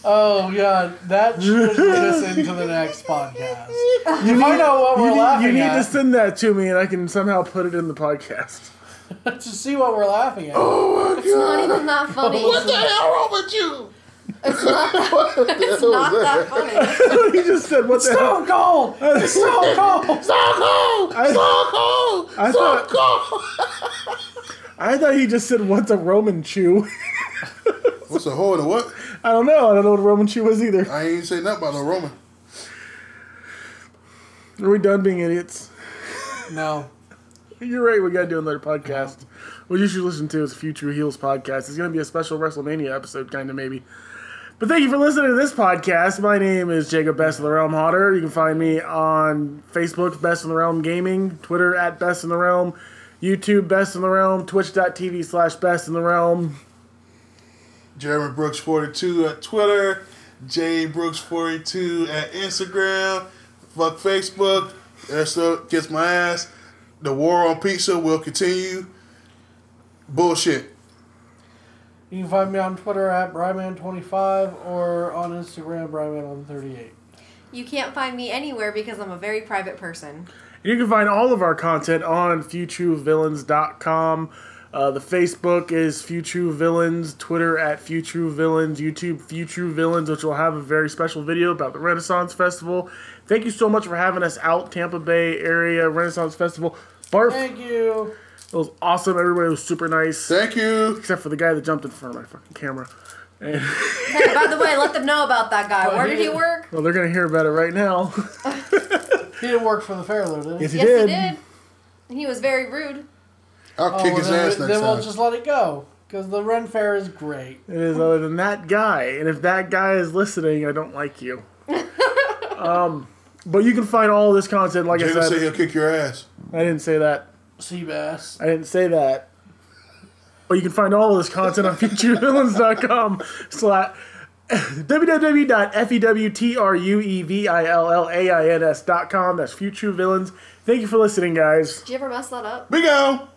Oh, God. That should lead us into the next podcast. You might know what we're laughing at. You need to send that to me, and I can somehow put it in the podcast. To see what we're laughing at. Oh, my God. It's not even that funny. What the hell wrong with you? It's not that funny. He just said, what the hell? So cold! It's so cold! So cold! I thought he just said, what's a Roman chew? What's a hole in a what? I don't know. I don't know what a Roman chew is either. I ain't saying nothing about no Roman. Are we done being idiots? No. You're right. We got to do another podcast. No. What you should listen to is Few True Heels podcast. It's going to be a special WrestleMania episode, kind of, maybe. But thank you for listening to this podcast. My name is Jacob Best in the Realm Hauter. You can find me on Facebook, Best in the Realm Gaming, Twitter, at Best in the Realm, YouTube, Best in the Realm, Twitch.tv/Best in the Realm. Jeremy Brooks 42 at Twitter, J Brooks 42 at Instagram. Fuck Facebook. That stuff gets my ass. The war on pizza will continue. Bullshit. You can find me on Twitter at Bryan25 or on Instagram Bryan138. You can't find me anywhere because I'm a very private person. You can find all of our content on fewtruevillains.com. The Facebook is Few True Villains, Twitter at Few True Villains, YouTube Few True Villains, which will have a very special video about the Renaissance Festival. Thank you so much for having us out, Tampa Bay Area Renaissance Festival. Barf. Thank you. It was awesome. Everybody was super nice. Thank you. Except for the guy that jumped in front of my fucking camera. And hey, by the way, let them know about that guy. Where did he work? Well, they're going to hear about it right now. He didn't work for the fair, though, did he? Yes, he did. Yes, he did. He was very rude. I'll kick his ass next time. Then we'll just let it go, because the Ren Fair is great. It is, other than that guy. And if that guy is listening, I don't like you. But you can find all this content, like I said. Jay said he'll kick your ass. I didn't say that. Sea bass. I didn't say that. But you can find all this content on FutureVillains.com / www.fewtruevillains.com. That's Future Villains. Thank you for listening, guys. Did you ever mess that up? Bingo!